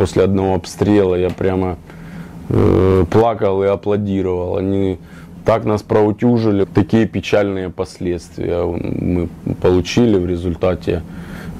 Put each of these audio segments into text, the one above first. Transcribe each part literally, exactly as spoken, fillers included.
после одного обстрела я прямо э, плакал и аплодировал. Они так нас проутюжили, такие печальные последствия мы получили в результате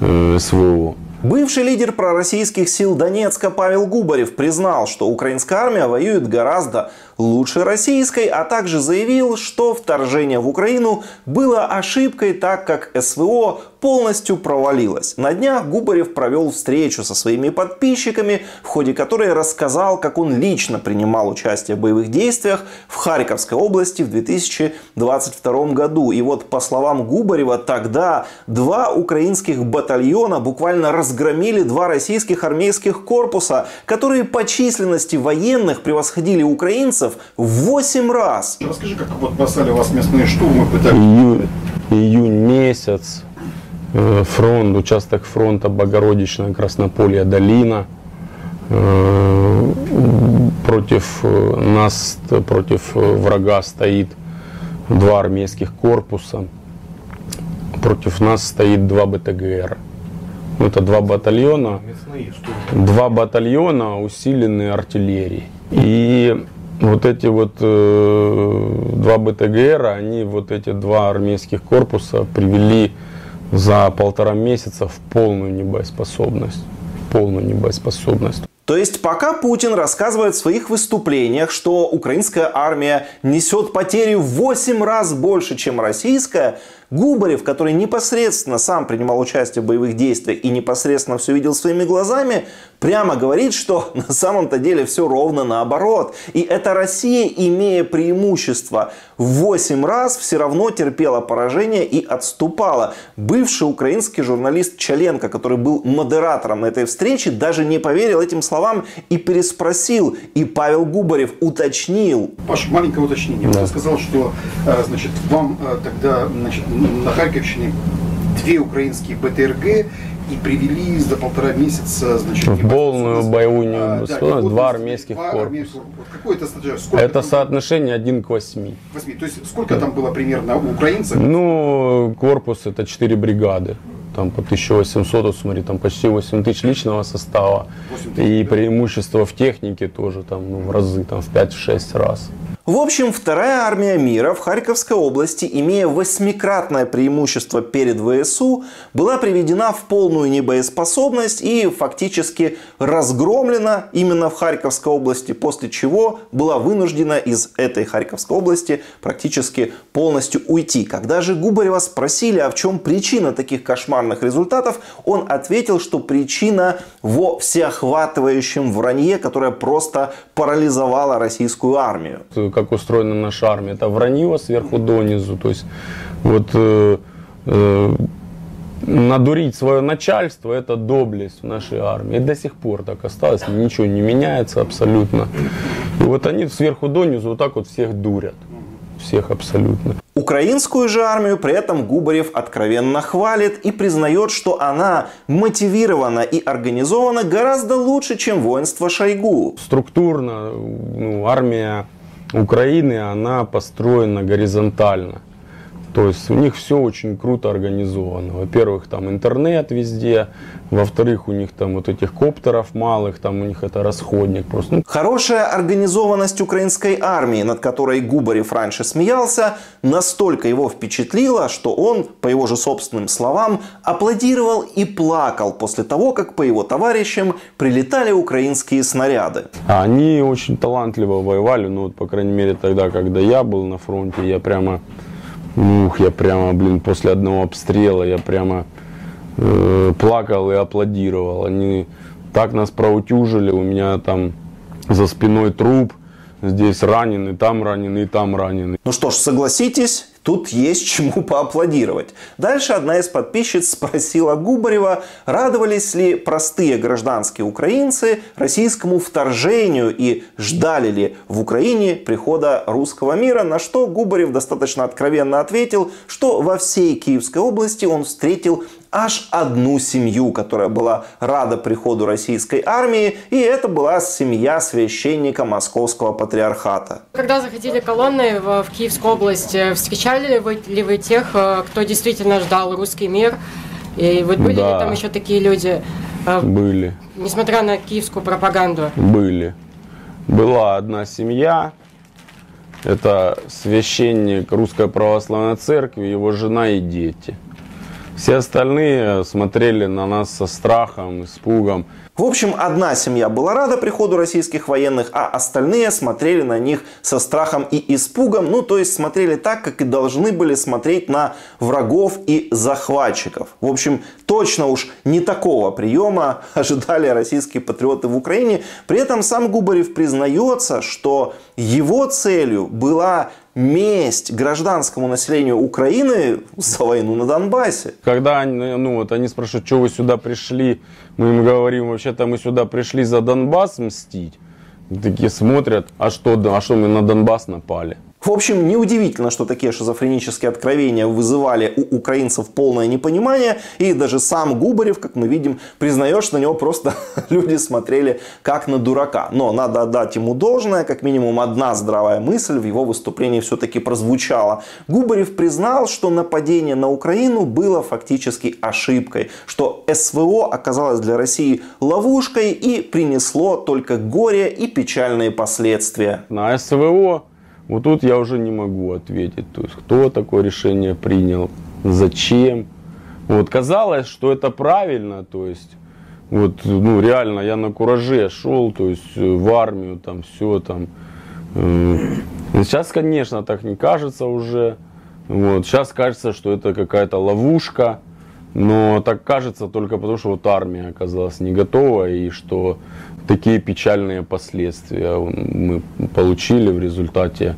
э, СВО. Бывший лидер пророссийских сил Донецка Павел Губарев признал, что украинская армия воюет гораздо лучше российской, а также заявил, что вторжение в Украину было ошибкой, так как СВО полностью провалилось. На днях Губарев провел встречу со своими подписчиками, в ходе которой рассказал, как он лично принимал участие в боевых действиях в Харьковской области в две тысячи двадцать втором году. И вот, по словам Губарева, тогда два украинских батальона буквально раз разгромили два российских армейских корпуса, которые по численности военных превосходили украинцев в восемь раз. Расскажи, как вот бросали вас местные штурмы? Пытались... Ию... Июнь месяц, фронт, участок фронта Богородичная, Краснополье, долина. Против нас, против врага стоит два армейских корпуса. Против нас стоит два БТГР. Это два батальона, два батальона усиленные артиллерией. И вот эти вот э, два БТГР, они вот эти два армейских корпуса привели за полтора месяца в полную небоеспособность. В полную небоеспособность. То есть пока Путин рассказывает в своих выступлениях, что украинская армия несет потери в восемь раз больше, чем российская, Губарев, который непосредственно сам принимал участие в боевых действиях и непосредственно все видел своими глазами, прямо говорит, что на самом-то деле все ровно наоборот. И эта Россия, имея преимущество в восемь раз, все равно терпела поражение и отступала. Бывший украинский журналист Чаленко, который был модератором на этой встрече, даже не поверил этим словам и переспросил. И Павел Губарев уточнил. Паш, маленькое уточнение. Да. Ты сказал, что значит, вам тогда... Значит, на Харьковщине две украинские БТРГ и привели за полтора месяца, значит, в полную боевую небоеспособность, да, два армейских два корпуса. Армейских... Это, это там... соотношение один к восьми. восемь. То есть сколько да. там было примерно у украинцев? Ну, корпус это четыре бригады. Там по тысяче восьмисот, вот, смотри, там почти восемь тысяч личного состава. восемь тысяч, и да? преимущество в технике тоже там, ну, в разы, там, в пять-шесть раз. В общем, вторая армия мира в Харьковской области, имея восьмикратное преимущество перед ВСУ, была приведена в полную небоеспособность и фактически разгромлена именно в Харьковской области, после чего была вынуждена из этой Харьковской области практически полностью уйти. Когда же Губарева спросили, а в чем причина таких кошмарных результатов, он ответил, что причина во всеохватывающем вранье, которое просто парализовало российскую армию. Как устроена наша армия, это вранье сверху донизу, то есть вот э, э, надурить свое начальство, это доблесть в нашей армии, и до сих пор так осталось, ничего не меняется абсолютно, и вот они сверху донизу вот так вот всех дурят, всех абсолютно. Украинскую же армию при этом Губарев откровенно хвалит и признает, что она мотивирована и организована гораздо лучше, чем воинство Шойгу. Структурно, ну, армия Украины, она построена горизонтально. То есть у них все очень круто организовано. Во-первых, там интернет везде. Во-вторых, у них там вот этих коптеров малых, там у них это расходник просто. Хорошая организованность украинской армии, над которой Губарев раньше смеялся, настолько его впечатлила, что он, по его же собственным словам, аплодировал и плакал после того, как по его товарищам прилетали украинские снаряды. Они очень талантливо воевали, ну вот, по крайней мере, тогда, когда я был на фронте, я прямо... Ух, я прямо, блин, после одного обстрела я прямо э, плакал и аплодировал. Они так нас проутюжили, у меня там за спиной труп, здесь раненый, там раненый, там раненый. Ну что ж, согласитесь, тут есть чему поаплодировать. Дальше одна из подписчиц спросила Губарева, радовались ли простые гражданские украинцы российскому вторжению и ждали ли в Украине прихода русского мира, на что Губарев достаточно откровенно ответил, что во всей Киевской области он встретил аж одну семью, которая была рада приходу российской армии, и это была семья священника Московского патриархата. Когда заходили колонны в Киевскую область, встречали ли вы тех, кто действительно ждал русский мир? И вот были да. ли там еще такие люди? А, были. Несмотря на киевскую пропаганду? Были. Была одна семья. Это священник Русской Православной Церкви, его жена и дети. Все остальные смотрели на нас со страхом, испугом. В общем, одна семья была рада приходу российских военных, а остальные смотрели на них со страхом и испугом. Ну, то есть смотрели так, как и должны были смотреть на врагов и захватчиков. В общем, точно уж не такого приема ожидали российские патриоты в Украине. При этом сам Губарев признается, что его целью была месть гражданскому населению Украины за войну на Донбассе. Когда они, ну, вот, они спрашивают, что вы сюда пришли, мы им говорим, вообще-то мы сюда пришли за Донбасс мстить. И такие смотрят, а что, а что мы на Донбасс напали? В общем, неудивительно, что такие шизофренические откровения вызывали у украинцев полное непонимание. И даже сам Губарев, как мы видим, признает, что на него просто люди смотрели как на дурака. Но надо отдать ему должное, как минимум одна здравая мысль в его выступлении все-таки прозвучала. Губарев признал, что нападение на Украину было фактически ошибкой, что СВО оказалось для России ловушкой и принесло только горе и печальные последствия. На СВО... Вот тут я уже не могу ответить, то есть кто такое решение принял, зачем. Вот казалось, что это правильно, то есть вот ну реально я на кураже шел, то есть в армию там все там. Сейчас, конечно, так не кажется уже. Вот сейчас кажется, что это какая-то ловушка, но так кажется только потому, что вот армия оказалась не готова и что такие печальные последствия мы получили в результате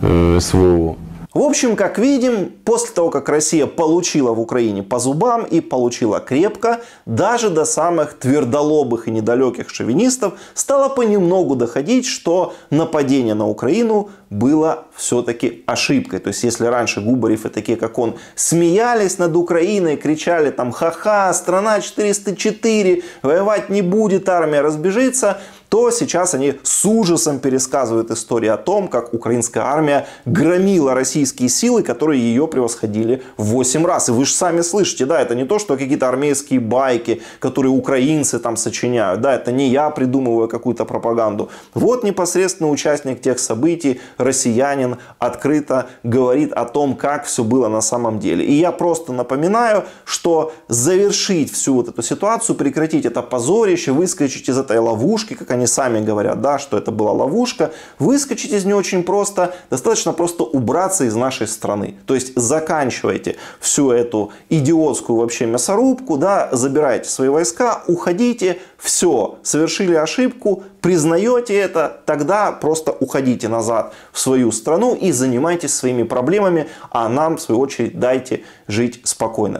СВО. В общем, как видим, после того, как Россия получила в Украине по зубам и получила крепко, даже до самых твердолобых и недалеких шовинистов стало понемногу доходить, что нападение на Украину было все-таки ошибкой. То есть, если раньше Губарев и такие, как он, смеялись над Украиной, кричали там «Ха-ха, страна четыреста четыре, воевать не будет, армия разбежится», то сейчас они с ужасом пересказывают историю о том, как украинская армия громила российские силы, которые ее превосходили в восемь раз. И вы же сами слышите, да, это не то, что какие-то армейские байки, которые украинцы там сочиняют, да, это не я придумываю какую-то пропаганду. Вот непосредственно участник тех событий, россиянин, открыто говорит о том, как все было на самом деле. И я просто напоминаю, что завершить всю вот эту ситуацию, прекратить это позорище, выскочить из этой ловушки, как они Они сами говорят, да, что это была ловушка. Выскочить из нее очень просто. Достаточно просто убраться из нашей страны. То есть заканчивайте всю эту идиотскую вообще мясорубку, да, забирайте свои войска, уходите. Все, совершили ошибку, признаете это, тогда просто уходите назад в свою страну и занимайтесь своими проблемами, а нам, в свою очередь, дайте жить спокойно.